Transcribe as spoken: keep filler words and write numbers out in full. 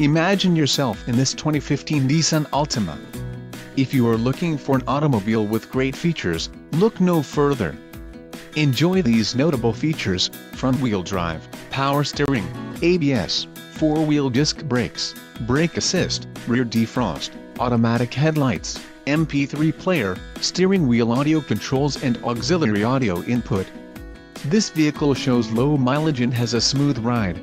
Imagine yourself in this twenty fifteen Nissan Altima. If you are looking for an automobile with great features, look no further. Enjoy these notable features: front-wheel drive, power steering, A B S, four-wheel disc brakes, brake assist, rear defrost, automatic headlights, M P three player, steering wheel audio controls and auxiliary audio input. This vehicle shows low mileage and has a smooth ride.